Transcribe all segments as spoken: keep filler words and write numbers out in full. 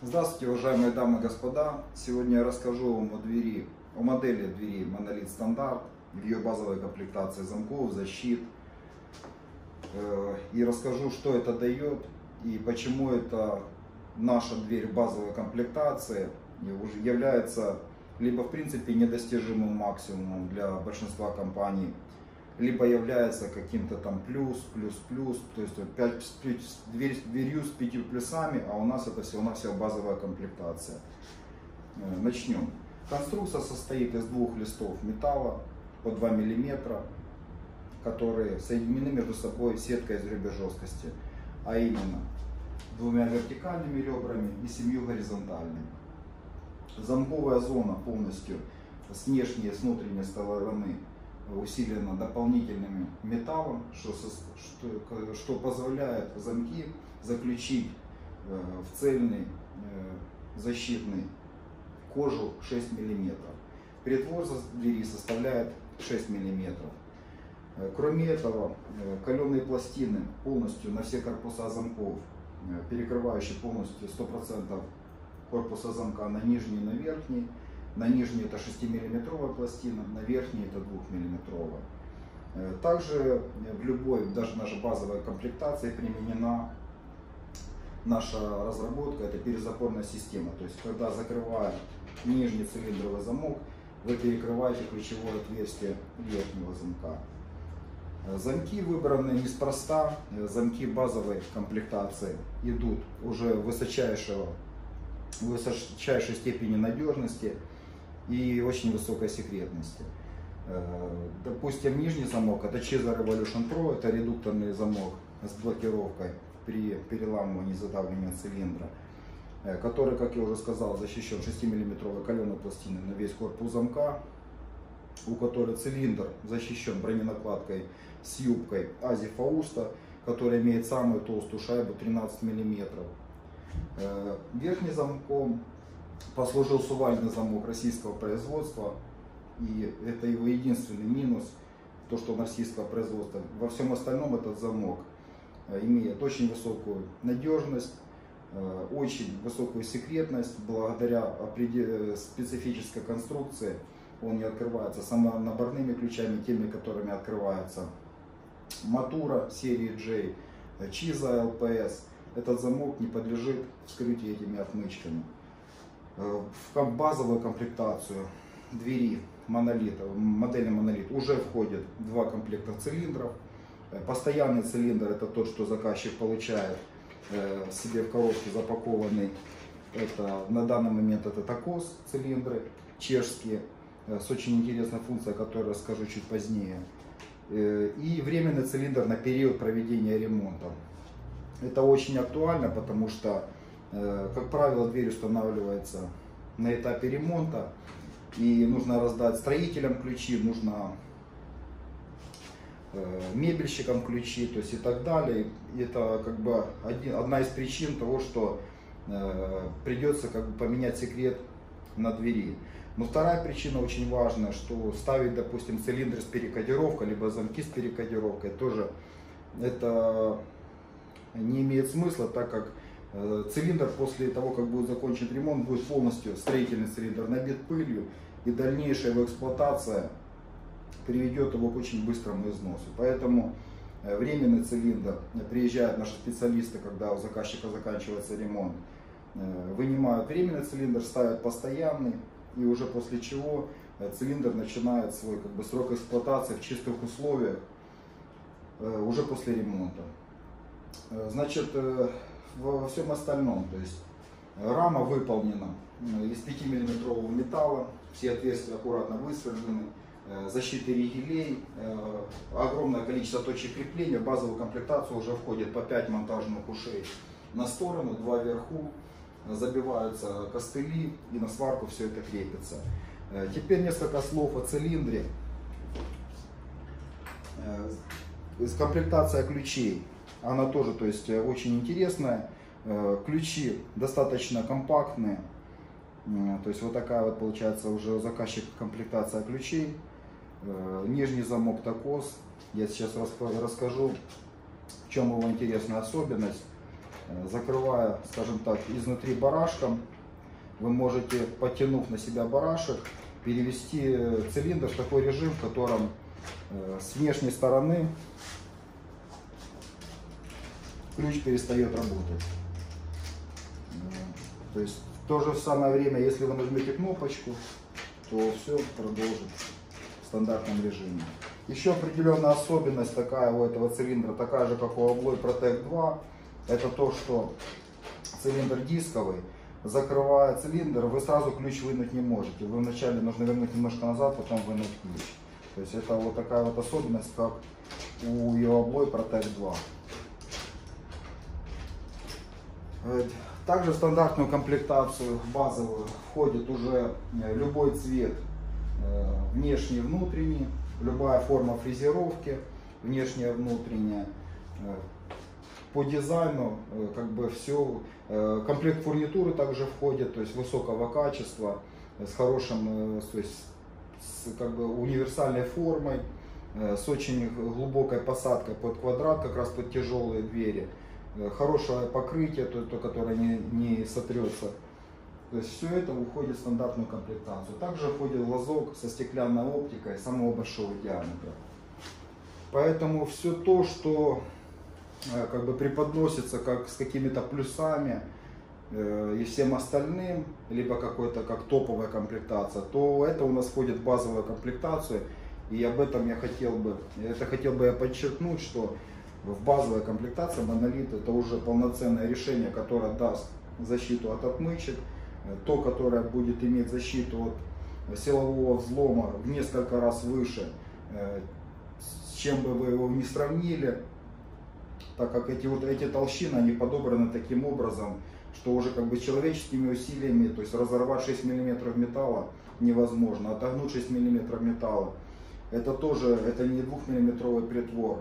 Здравствуйте, уважаемые дамы и господа! Сегодня я расскажу вам о двери, о модели двери Monolith Standard, в ее базовой комплектации замков, защит. И расскажу, что это дает и почему это наша дверь в базовой комплектации уже является либо в принципе недостижимым максимумом для большинства компаний, либо является каким-то там плюс, плюс, плюс, то есть дверью с пятью плюсами, а у нас это всего-навсего базовая комплектация. Начнем. Конструкция состоит из двух листов металла по два миллиметра, которые соединены между собой сеткой из ребер жесткости, а именно двумя вертикальными ребрами и семью горизонтальными. Замковая зона полностью с внешней и с внутренней стороны усилена дополнительным металлом, что, что, что позволяет замки заключить в цельный защитный кожух шесть миллиметров. Притвор двери составляет шесть миллиметров. Кроме этого, каленые пластины полностью на все корпуса замков, перекрывающие полностью сто процентов корпуса замка на нижний и на верхний. На нижней это шестимиллиметровая пластина, на верхней это двухмиллиметровая. Также в любой, даже наша базовая комплектация применена наша разработка, это перезапорная система. То есть, когда закрываем нижний цилиндровый замок, вы перекрываете ключевое отверстие верхнего замка. Замки выбраны неспроста, замки базовой комплектации идут уже высочайшего, высочайшей степени надежности и очень высокой секретности. Допустим, нижний замок, это Чиза Revolution Pro, это редукторный замок с блокировкой при переламывании и задавливании цилиндра, который, как я уже сказал, защищен шестимиллиметровой каленой пластиной на весь корпус замка, у которой цилиндр защищен броненакладкой с юбкой Азия Фауста, которая имеет самую толстую шайбу тринадцать миллиметров. Верхним замком послужил сувальный замок российского производства, и это его единственный минус, то что он российского производства. Во всем остальном этот замок имеет очень высокую надежность, очень высокую секретность. Благодаря специфической конструкции он не открывается самонаборными ключами, теми, которыми открывается Матура серии джей, Чиза эл пэ эс. Этот замок не подлежит вскрытию этими отмычками. В базовую комплектацию двери Monolith, модели Monolith уже входит два комплекта цилиндров. Постоянный цилиндр — это тот, что заказчик получает себе в коробке запакованный. Это, на данный момент это токоз цилиндры чешские, с очень интересной функцией, о которой расскажу чуть позднее. И временный цилиндр на период проведения ремонта. Это очень актуально, потому что, как правило, дверь устанавливается на этапе ремонта, и нужно раздать строителям ключи, нужно мебельщикам ключи, то есть и так далее. Это как бы один, одна из причин того, что придется как бы поменять секрет на двери. Но вторая причина очень важная, что ставить, допустим, цилиндры с перекодировкой, либо замки с перекодировкой, тоже это не имеет смысла, так как цилиндр после того, как будет закончен ремонт, будет полностью, строительный цилиндр, набит пылью, и дальнейшая его эксплуатация приведет его к очень быстрому износу. Поэтому временный цилиндр приезжают наши специалисты, когда у заказчика заканчивается ремонт, вынимают временный цилиндр, ставят постоянный, и уже после чего цилиндр начинает свой как бы срок эксплуатации в чистых условиях уже после ремонта. Значит, во всем остальном, то есть рама выполнена из пятимиллиметрового металла, все отверстия аккуратно высверлены, защиты ригелей, огромное количество точек крепления. В базовую комплектацию уже входит по пять монтажных ушей на сторону, два вверху, забиваются костыли и на сварку все это крепится. Теперь несколько слов о цилиндре. Комплектация ключей. Она тоже, то есть, очень интересная. Ключи достаточно компактные. То есть вот такая вот получается уже у заказчика комплектация ключей. Нижний замок токоз. Я сейчас расскажу, в чем его интересная особенность. закрывая, скажем так, изнутри барашком, вы можете, потянув на себя барашек, перевести цилиндр в такой режим, в котором с внешней стороны ключ перестает работать. То есть в то же самое время, если вы нажмете кнопочку, то все продолжит в стандартном режиме. Еще определенная особенность такая у этого цилиндра, такая же, как у Abloy Protect два, это то, что цилиндр дисковый. Закрывая цилиндр, вы сразу ключ вынуть не можете. Вы вначале нужно вернуть немножко назад, потом вынуть ключ. То есть это вот такая вот особенность, как у Abloy Protect два. Также в стандартную комплектацию базовую входит уже любой цвет, внешний и внутренний, любая форма фрезеровки, внешняя, внутренняя. По дизайну как бы все, комплект фурнитуры также входит, то есть высокого качества, с хорошим, то есть с как бы универсальной формой, с очень глубокой посадкой под квадрат, как раз под тяжелые двери, хорошее покрытие, то, то которое не, не сотрется. То есть все это уходит в стандартную комплектацию. Также входит глазок со стеклянной оптикой самого большого диаметра. Поэтому все то, что как бы преподносится как с какими-то плюсами э, и всем остальным, либо какой-то как топовая комплектация, то это у нас входит в базовую комплектацию. И об этом я хотел бы, это хотел бы я подчеркнуть, что в базовой комплектации Monolith это уже полноценное решение, которое даст защиту от отмычек, то, которое будет иметь защиту от силового взлома в несколько раз выше, э, с чем бы вы его не сравнили. Так как эти вот эти толщины, они подобраны таким образом, что уже как бы человеческими усилиями, то есть разорвать шесть миллиметров металла невозможно, отогнуть шесть миллиметров металла. Это тоже, это не двухмиллиметровый притвор,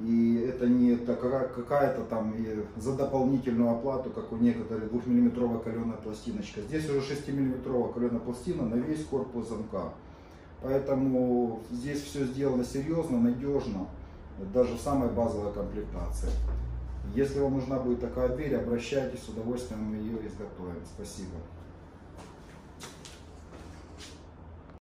и это не какая-то там за дополнительную оплату, как у некоторых двухмиллиметровая каленая пластиночка. Здесь уже шестимиллиметровая каленая пластина на весь корпус замка. Поэтому здесь все сделано серьезно, надежно. Даже в самой базовой комплектации. Если вам нужна будет такая дверь, обращайтесь, с удовольствием ее изготовим. Спасибо.